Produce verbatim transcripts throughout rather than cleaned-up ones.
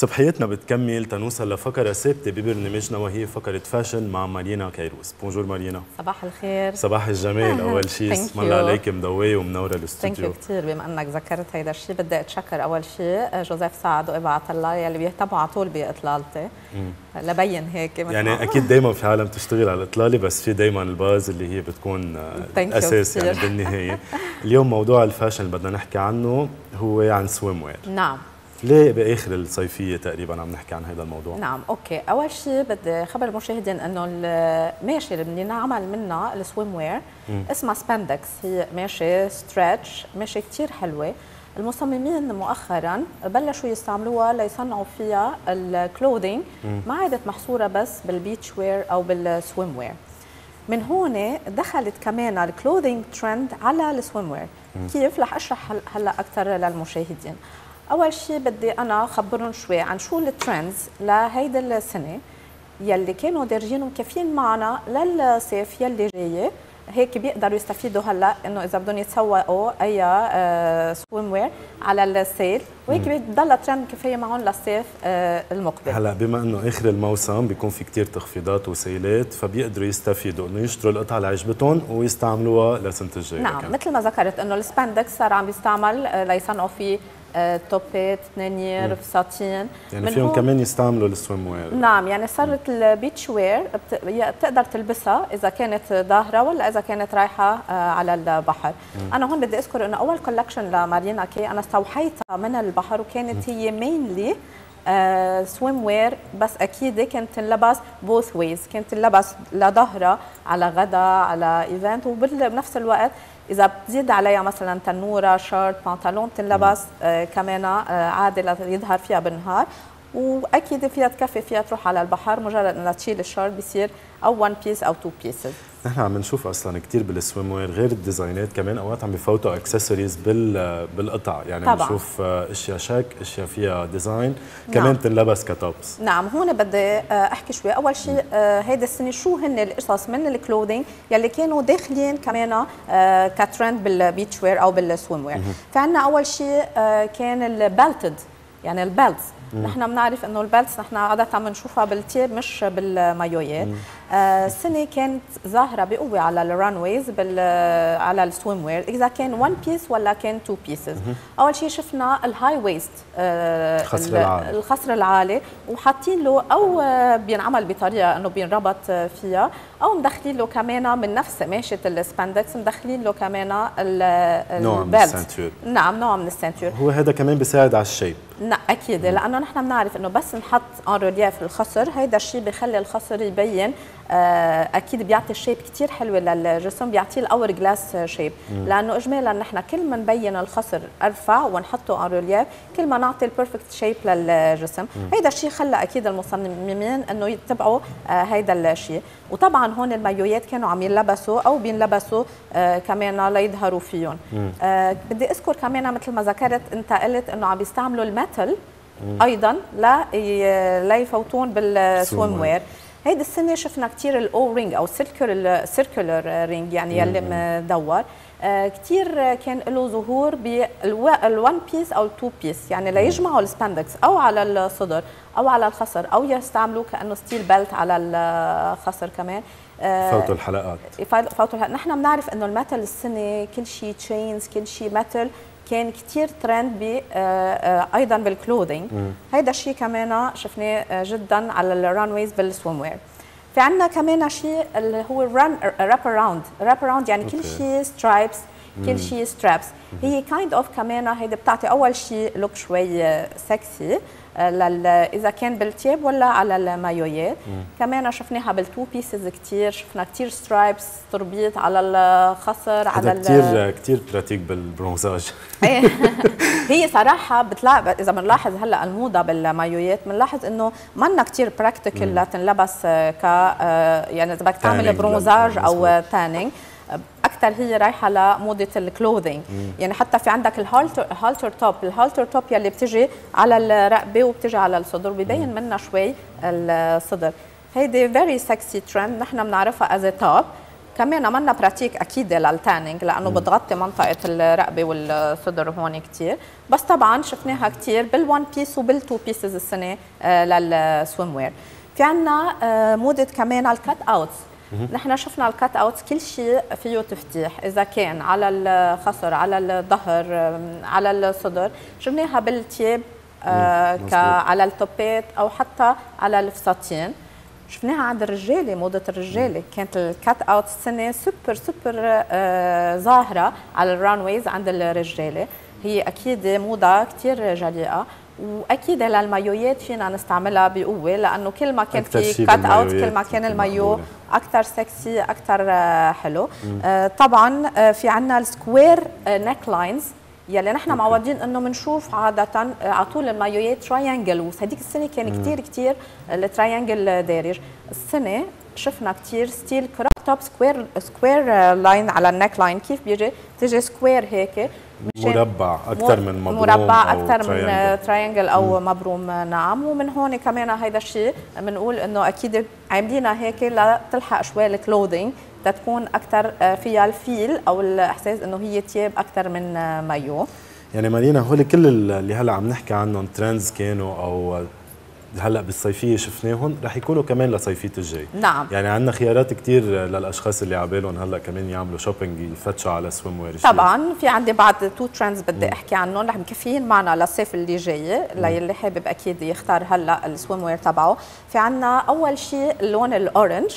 صبحيتنا بتكمل تنوصل لفقرة ثابتة ببرنامجنا وهي فقرة فاشن مع مارينا كيروز. بونجور مارينا. صباح الخير. صباح الجمال. أول شيء اسم الله عليك مضوية ومنورة الاستوديو. كثير بما أنك ذكرت هيدا الشيء بدي أتشكر أول شيء جوزيف سعد وإبا عطلة يلي بيهتموا على طول بإطلالتي لبين هيك يعني أكيد دايما في عالم تشتغل على الإطلالة بس في دايما الباز اللي هي بتكون أساس يعني بالنهاية. اليوم موضوع الفاشن اللي بدنا نحكي عنه هو عن سويم وير. نعم. ليه باخر الصيفيه تقريبا عم نحكي عن هذا الموضوع؟ نعم، اوكي، اول شيء بدي خبر المشاهدين انه الماشي اللي بدنا نعمل منها السويم وير اسمها سباندكس، هي ماشي ستريتش، ماشي كثير حلوه، المصممين مؤخرا بلشوا يستعملوها ليصنعوا فيها الكلودينج، ما عادت محصوره بس بالبيتش وير او بالسويم وير. من هون دخلت كمان الكلودينج ترند على السويم وير، كيف؟ رح اشرح هلا اكثر للمشاهدين. أول شيء بدي أنا خبرهم شوي عن شو الترندز لهيدي السنة يلي كانوا دارجين ومكفين معنا للصيف يلي جاية، هيك بيقدروا يستفيدوا هلا إنه إذا بدهم يتسوقوا أي آه سويم وير على السيل، وهيك بتضل ترند كفاية معهم للصيف آه المقبل. هلا بما إنه آخر الموسم بيكون في كتير تخفيضات وسيلات فبيقدروا يستفيدوا إنه يشتروا القطعة اللي عجبتهم ويستعملوها لسنة الجاية. نعم كان. مثل ما ذكرت إنه السباندكس صار عم بيستعمل آه ليصنعوا فيه آه، توبات، تنانير، فساتين، يعني فيهم كمان يستعملوا السويم وير. نعم يعني صارت البيتش وير بت... بتقدر تلبسها اذا كانت ظاهره ولا اذا كانت رايحه آه على البحر. مم. انا هون بدي اذكر انه اول كولكشن لمارينا كي انا استوحيتها من البحر وكانت مم. هي مينلي آه سويم وير، بس اكيد كانت تنلبس بوث ويز، كانت تنلبس لظهره على غدا على ايفنت، وبنفس الوقت إذا بتزيد عليها مثلا تنورة، شورت، بنطلون بتنلبس آه كمان آه عادي ليظهر فيها بالنهار، وأكيد فيها تكفي فيها تروح على البحر، مجرد أنها تشيل الشورت بيصير أو وان بيس أو تو بيسز. نحن عم نشوف أصلا كثير بالسويم وير غير الديزاينات كمان أوقات عم بفوتوا أكسسوارز بال بالقطع، يعني طبعا بنشوف أشياء شيك، أشياء فيها ديزاين كمان. نعم. بتنلبس كتوبس. نعم هون بدي أحكي شوي، أول شيء هيدا السنة شو هن القصص من الكلودينج يلي كانوا داخلين كمان كترند بالبيتش وير أو بالسويم وير. فعندنا أول شيء كان البالتد، يعني البيلتس، نحن بنعرف انه البيلتس نحن عاده بنشوفها بالتياب مش بالمايويات. آه السنه كانت ظاهره بقوه على الرانويز بال على السويم وير اذا كان وان بيس ولا كان تو بيسز. اول شيء شفنا الهاي ويست آه الخصر العالي وحاطين له او بينعمل بطريقه انه بينربط فيها او مدخلين له كمان من نفس ماشيه السباندكس مدخلين له كمان البيلت. نعم نوع من السنتور. هو هذا كمان بيساعد على الشيب. لا اكيد لانه نحن بنعرف انه بس نحط ان ريليف الخصر هيدا الشيء بخلي الخصر يبين، اكيد بيعطي شيب كثير حلوه للجسم، بيعطيه الاور جلاس شيب، لانه اجمالا نحن كل ما نبين الخصر ارفع ونحطه ان ريليف كل ما نعطي البيرفكت شيب للجسم. هيدا الشيء خلى اكيد المصممين انه يتبعوا هيدا الشيء، وطبعا هون المايوهات كانوا عم ينلبسوا او بينلبسوا كمان ليظهروا فيهم. بدي اذكر كمان مثل ما ذكرت انت قلت انه عم بيستعملوا الميتل ايضا لا لا يفوتون بالسويم وير. هيدي السنه شفنا كثير الاو رينج او سيركل سيركلر رينج يعني يلي مدور، آه كثير كان له ظهور بالوان بيس او التو بيس، يعني ليجمعوا السباندكس او على الصدر او على الخصر او يستعملوا كانه ستيل بيلت على الخصر كمان. فوتوا الحلقات فوتوا الحلقات. نحن بنعرف انه الميتل السنه كل شيء تشينز كل شيء ميتل كان كثير ترند ب ايضا بالكلودينج، هيدا الشيء كمان شفناه جدا على الرانويز بالسويم وير. في عندنا كمان شيء اللي هو الران راب اراوند، راب اراوند يعني okay. كل شيء سترايبس، كل شيء سترابس، هي كايند اوف كمان هيدي بتعطي اول شيء لوك شوي سكسي اذا كان بالتياب ولا على المايويات، كمان شفناها بالتو بيسز كثير، شفنا كثير سترايبس تربيط على الخصر على كثير كثير براتيك بالبرونزاج. هي صراحه بتلاقي اذا بنلاحظ هلا الموضه بالمايويات بنلاحظ انه منا كثير براكتيكال لتنلبس ك يعني اذا بدك تعمل برونزاج او تانينج اكثر هي رايحه لموضه الكلوذينج. يعني حتى في عندك الهالتر هالتر توب، الهالتر توب يلي بتجي على الرقبه وبتجي على الصدر ببين منها شوي الصدر، هيدي فيري سكسي ترند نحن بنعرفها از توب كمان عملنا براتيك اكيد للتانينج لانه بتغطي منطقه الرقبه والصدر هون كثير، بس طبعا شفناها كثير بالوان بيس وبالتو بيسز السنه للسويم وير. في عندنا موضه كمان على الكات اوتس، نحن شفنا الكات اوتس كل شيء فيه تفتيح، اذا كان على الخصر، على الظهر، على الصدر، شفناها بالتياب على التوبات او حتى على الفساتين. شفناها عند الرجاله، موضه الرجاله كانت الكات اوت السنه سوبر سوبر آه ظاهره على الرانويز عند الرجاله، هي اكيد موضه كثير جريئه، واكيد للمايويات فينا نستعملها بقوه لانه كل ما كان في كات اوت كل ما كان المايو اكثر سكسي اكثر حلو. آه طبعا في عندنا السكوير نيك لاينز يلي نحن معودين انه بنشوف عاده على طول المايويات تراينجل، وهذيك السنه كان كثير كثير التراينجل دارج. السنه شفنا كثير ستيل كروب توب سكوير سكوير لاين على النيك لاين، كيف بيجي؟ بتيجي سكوير هيك مربع اكثر من مبروم، مربع اكثر من تراينجل او مبروم. نعم، ومن هون كمان هيدا الشيء بنقول انه اكيد عاملينها هيك لتلحق شوي الكلودينج تكون اكثر فيها الفيل او الاحساس انه هي تياب اكثر من مايو. يعني مارينا، هول كل اللي هلا عم نحكي عنهم ترندز كانوا او هلا بالصيفيه شفناهم، رح يكونوا كمان لصيفيه الجاي. نعم، يعني عندنا خيارات كثير للاشخاص اللي عبالهم هلا كمان يعملوا شوبينج يفتشوا على سويم وير. طبعا في عندي بعد تو ترندز بدي احكي عنهم رح مكفيين معنا للصيف اللي جاي، للي حابب اكيد يختار هلا السويم وير تبعه. في عندنا اول شيء اللون الاورنج،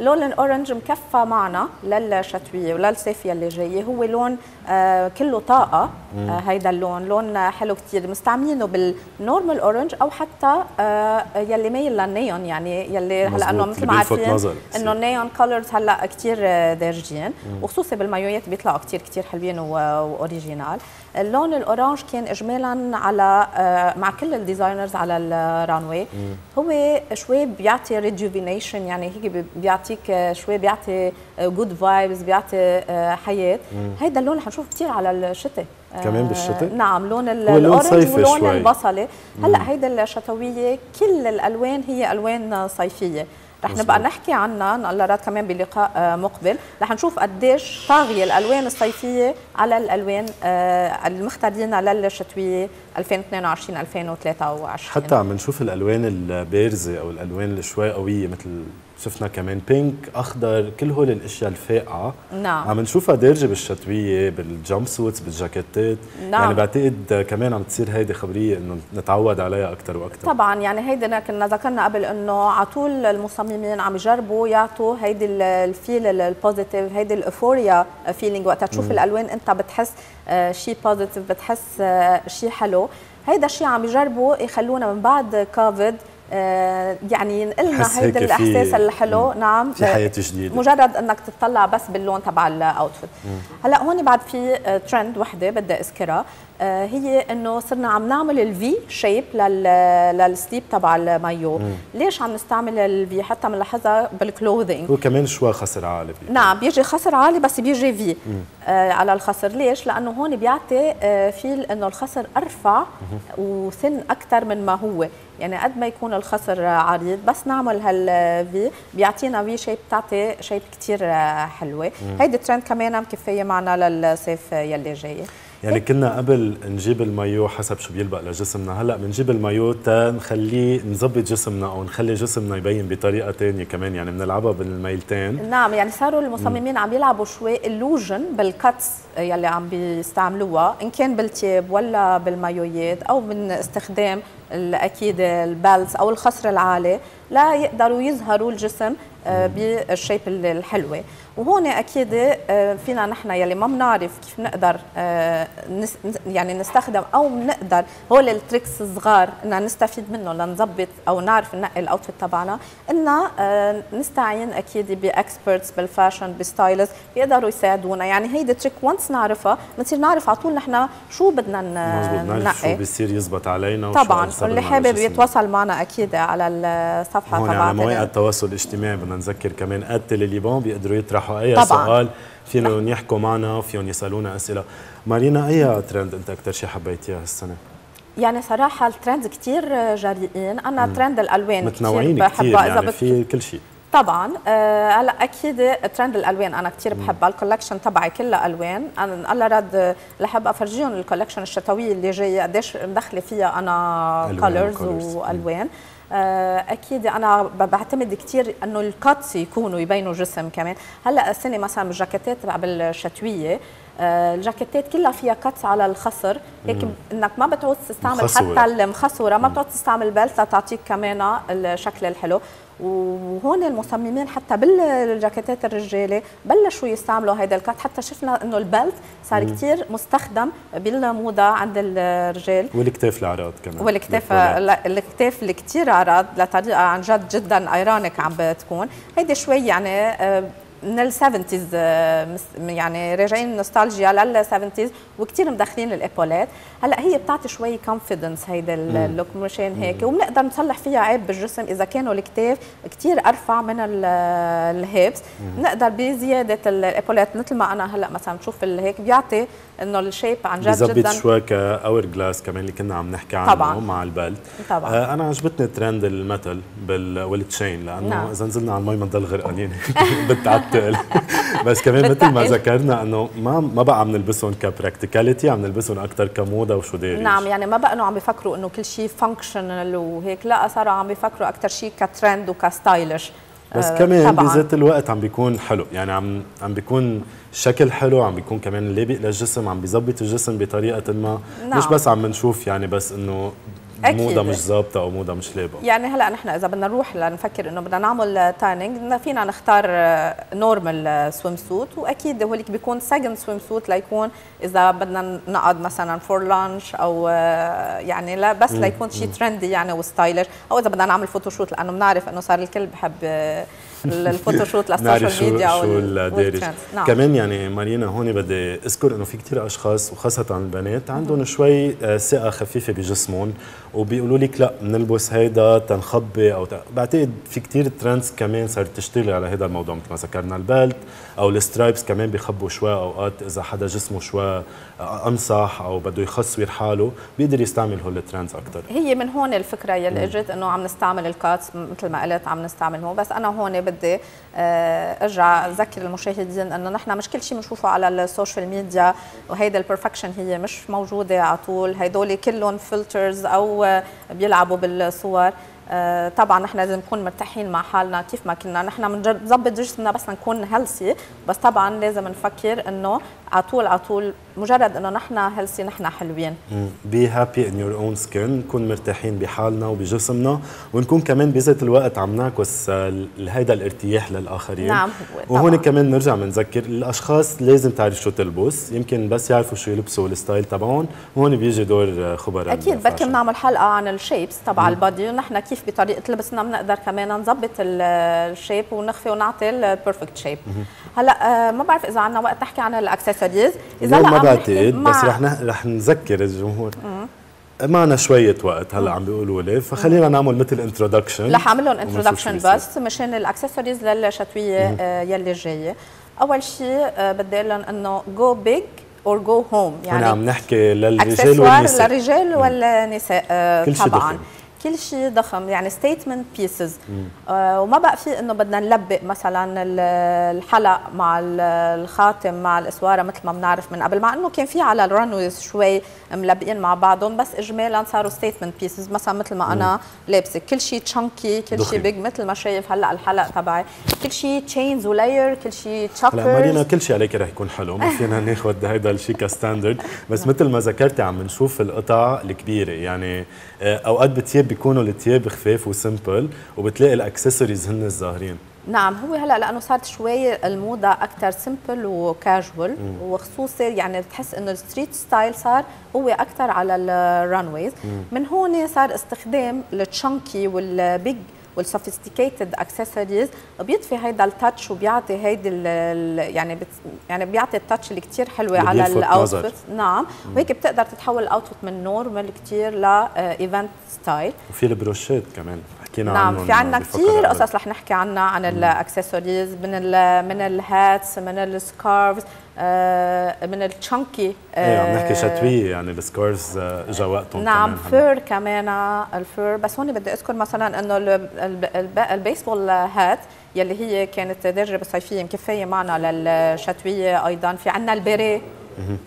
لون الأورنج مكفى معنا للشتوية وللصيفية اللي جاية، هو لون آه كله طاقة. آه هيدا اللون لون حلو كتير، مستعملينه بالنورمال أورنج أو حتى آه يلي مايل للنيون، يعني يلي هلا إنه مثل ما عارفين إنه النيون كولرز هلا كتير دارجين، وخصوصي بالمايويات بيطلعوا كتير كتير حلوين وأوريجينال. اللون الأورانج كان إجمالاً على آه مع كل الديزاينرز على الرانوي، هو شوي بيعطي ريجوفينيشن، يعني هيك بيعطي شوي بيعطي جود فايبز، بيعطي حياه. هيدا اللون حنشوف كثير على الشتاء كمان بالشتاء. نعم، لون الاورنج ولون البصله. هلا هيدا الشتويه كل الالوان هي الوان صيفيه، رح نبقى نحكي عنها الله راد كمان بلقاء مقبل، رح نشوف قديش طاغيه الالوان الصيفيه على الالوان المختارينها للشتويه ألفين واثنين وعشرين ألفين وثلاثة وعشرين. حتى عم نشوف الالوان البارزه او الالوان اللي شوي قويه، مثل شفنا كمان بينك، اخضر، كل هول الاشياء الفاقعه. نعم، عم نشوفها دارجه بالشتويه، بالجامب سوتس، بالجاكيتات. نعم، يعني بعتقد كمان عم تصير هيدي خبريه انه نتعود عليها اكثر واكثر. طبعا يعني هيدي كنا ذكرنا قبل انه على طول المصممين عم يجربوا يعطوا هيدي الفيل البوزيتيف، هيدي الاوفوريا فيلينج، وقتها تشوف مم. الالوان انت بتحس شيء بوزيتيف، بتحس شيء حلو. هيدا الشيء عم يجربوا يخلونا من بعد كوفيد يعني نقلنا هيدا الاحساس الحلو. نعم، في حياه جديده، مجرد انك تطلع بس باللون تبع الاوتفيت. هلا هون بعد في ترند وحده بدي اذكرها، هي انه صرنا عم نعمل الفي شيب للسليب تبع المايو. مم. ليش عم نستعمل الفي؟ حتى بنلاحظها بالكلوذينج، وكمان شوي خصر عالي بي. نعم، بيجي خصر عالي بس بيجي في آه على الخصر. ليش؟ لانه هون بيعطي آه فيل انه الخصر ارفع وسن اكثر من ما هو، يعني قد ما يكون الخصر عريض بس نعمل هالفي بيعطينا في شيب، بتعطي شيب كثير حلوه. هيدي الترند كمان مكفيه معنا للصيف يلي جاي. يعني كنا قبل نجيب المايو حسب شو بيلبق لجسمنا، هلا بنجيب المايو تا نخليه نظبط جسمنا او نخلي جسمنا يبين بطريقه ثانيه كمان، يعني بنلعبها بالميلتين. نعم، يعني صاروا المصممين عم يلعبوا شوي اللوجن بالكاتس يلي عم بيستعملوها ان كان بالتياب ولا بالمايويات، او من استخدام اكيد البالز او الخصر العالي، لا يقدروا يظهروا الجسم بالشيب الحلوه. وهون اكيد فينا نحن يلي ما بنعرف كيف نقدر يعني نستخدم او بنقدر هول التريكس الصغار اننا نستفيد منه لنظبط او نعرف ننقي الاوتفيت تبعنا، اننا نستعين اكيد باكسبرتس بالفاشن بستايلز بيقدروا يساعدونا. يعني هيدي تريك وانس نعرفها بنصير نعرف على طول نحن شو بدنا ننقي، نعرف شو بيصير يزبط علينا. طبعا اللي حابب يتواصل معنا اكيد على الصفحه تبعنا على مواقع التواصل الاجتماجي، بدنا نذكر كمان قد لليبون بيقدروا يطرحوا اي طبعاً. سؤال فيهم يحكوا معنا، فيهم يسالونا اسئله. مارينا، اي ترند انت اكثر شيء حبيتيها هالسنه؟ يعني صراحه الترندز كثير جريئين، انا مم. ترند الالوان متنوعين كثير، يعني في كل شيء. طبعا هلا آه اكيد ترند الالوان انا كثير بحبها، الكولكشن تبعي كلها الوان، انا الله راد لحب افرجيهم الكولكشن الشتويه اللي جايه قديش مدخله فيها انا كولرز والوان. آه اكيد انا بعتمد كثير انه الكاتس يكونوا يبينوا جسم كمان. هلا السنه مثلا بالجاكيتات بالشتويه آه الجاكيتات كلها فيها كاتس على الخصر، هيك انك ما بتعود تستعمل مخصورة. حتى المخصوره ما بتعود تستعمل بلطه تعطيك كمان الشكل الحلو. وهون المصممين حتى بالجاكيتات الرجاله بلشوا يستعملوا هيدا الكات، حتى شفنا انه البلت صار كثير مستخدم بالموضه عند الرجال، والكتاف العراض كمان، والكتاف الكتاف اللي كثير عراض لطريقه عن جد جدا ايرونيك عم بتكون هيدي شوي يعني من ال سبعينات، يعني راجعين نوستالجيا لل سبعينات وكثير مدخلين الابولات. هلا هي بتعطي شوي كونفيدنس هيدا اللوك مشان هيك، وبنقدر نصلح فيها عيب بالجسم اذا كانوا الكتاف كثير ارفع من الهيبس، بنقدر بزياده الابولات مثل ما انا هلا مثلا بشوف هيك بيعطي انه الشيب عن جد جدا بيظبط شوي كاور جلاس كمان اللي كنا عم نحكي عنه طبعاً. مع البلد طبعا آه انا عجبتني ترند المتل والتشين لانه نعم. اذا نزلنا على المي بنضل غرقانين بتعتقل بس كمان مثل ما ذكرنا انه ما ما بقى عم نلبسهم كبراكتيكاليتي، عم نلبسهم اكثر كموضه وشو داري نعم، يعني ما بقى انه عم بفكروا انه كل شيء فانكشنال وهيك، لا صاروا عم بفكروا اكثر شيء كترند وكستايلش، بس كمان بذات الوقت عم بيكون حلو، يعني عم عم بيكون شكل حلو، عم بيكون كمان لابق للجسم، عم بيظبط الجسم بطريقه ما نعم. مش بس عم نشوف يعني بس انه موضه مش ظابطه او موضه مش لابقه. يعني هلا نحن اذا بدنا نروح لنفكر انه بدنا نعمل تانينج فينا نختار نورمال سويم سوت، واكيد هوليك بيكون سكند سويم سوت ليكون اذا بدنا نقعد مثلا فور لانش او يعني لا بس ليكون شيء ترندي يعني وستايلش، او اذا بدنا نعمل فوتوشوت لانه بنعرف انه صار الكل بحب الفوتوشوت للسوشيال ميديا والترندز نعم. كمان يعني مارينا هون بدي اذكر انه في كثير اشخاص وخاصه البنات عندهم شوي ثقه خفيفه بجسمهم وبيقولوا لك لا بنلبس هيدا تنخبي او ت... بعتقد في كثير ترندز كمان صارت تشتغل على هذا الموضوع مثل ما ذكرنا البلت او السترايبس كمان بيخبوا شوي اوقات اذا حدا جسمه شوي امسح او بده يخص حاله بيقدر يستعمل هول الترندز اكثر. هي من هون الفكره يلي اجت انه عم نستعمل الكاتس مثل ما قلت عم نستعملهم، بس انا هون بدي ارجع اذكر المشاهدين انه نحن مش كل شيء بنشوفه على السوشيال ميديا وهيدا البرفكشن هي مش موجوده على طول، هدول كلهم فلترز او بيلعبوا بالصور. آه طبعا نحن لازم نكون مرتاحين مع حالنا كيف ما كنا، نحن بنظبط جسمنا بس نكون هيلثي، بس طبعا لازم نفكر انه على طول على طول مجرد انه نحن هيلثي نحن حلوين. بي هابي ان يور اون سكين، نكون مرتاحين بحالنا وبجسمنا ونكون كمان بذات الوقت عم نعكس هيدا الارتياح للاخرين نعم. وهون كمان نرجع بنذكر الاشخاص لازم تعرف شو تلبس، يمكن بس يعرفوا شو يلبسوا الستايل تبعهم، هون بيجي دور خبراء اكيد. بركي بنعمل حلقه عن الشيبس تبع البادي ونحن كيف بطريقه لبسنا بنقدر كمان نظبط الشيب ونخفي ونعطي البرفكت شيب. هلا ما بعرف اذا عندنا وقت نحكي عن الاكسسوارز، اذا لا ما بعتقد، بس رح رح نذكر الجمهور معنا شوية وقت هلا عم بيقولوا لي، فخلينا نعمل مثل انتروداكشن، رح اعمل لهم انتروداكشن بس مشان الاكسسوارز للشتويه يلي جايه. اول شيء بدي اقول لهم انه جو بيج اور جو هوم، يعني عم نحكي للرجال والنساء، للرجال والنساء طبعا كل شيء ضخم، يعني ستيتمنت بيسز، آه وما بقى في انه بدنا نلبق مثلا الحلق مع الخاتم مع الاسواره مثل ما بنعرف من قبل، مع انه كان في على الرانويز شوي ملبقين مع بعضهم، بس اجمالا صاروا ستيتمنت بيسز، مثلا مثل ما انا لابسه كل شيء تشانكي، كل شيء بيج مثل ما شايف هلا الحلق تبعي، كل شيء تشينز ولاير، كل شيء تشاكرز. هلا مارينا كل شيء عليك رح يكون حلو، ما فينا ناخذ هيدا الشيء كستاندرد، بس مثل ما ذكرتي عم نشوف القطع الكبيره، يعني اوقات بتياب بيكونوا التياب خفاف وسمبل وبتلاقي الاكسسوارز هن الظاهرين نعم. هو هلا لانه صارت شوي الموضه اكثر سمبل وكاجوال، وخصوصا يعني بتحس انه الستريت ستايل صار هو اكثر على الرانويز، من هون صار استخدام التشانكي والبيج والسوفيستيكيتد اكسسوارز بيضفي هيدا التاتش وبيعطي هيدي يعني بت يعني بيعطي التاتش اللي كثير حلوه على الاوتفيت نعم، وهيك بتقدر تتحول الاوتفيت من نورمال كثير لايفنت ستايل. وفي البروشات كمان حكينا نعم عنهم، في عندنا كثير قصص رح نحكي عنها عن الاكسسوارز، من ال من الهاتس من السكارفز من التشانكي. ايوه عم نحكي شتويه يعني السكورز اجا وقتهم. نعم فور كمان الفور، بس هون بدي اذكر مثلا انه البيسبول هات يلي هي كانت درجه بالصيفيه مكفيه معنا للشتويه، ايضا في عندنا البيري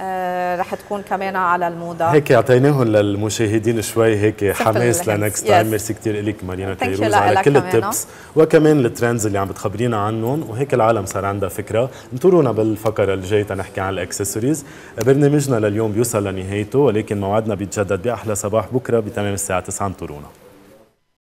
آه رح تكون كمان على الموضه. هيك اعطيناهم للمشاهدين شوي هيك حماس لنكست تايم. ميرسي كثير الك مارينا كيروز على كل التبس وكمان الترندز اللي عم بتخبرينا عنهم، وهيك العالم صار عندها فكره. انطرونا بالفقره الجايه تنحكي عن الاكسسوارز. برنامجنا لليوم بيوصل لنهايته، ولكن موعدنا بيتجدد باحلى صباح بكره بتمام الساعه تسعة. انطرونا.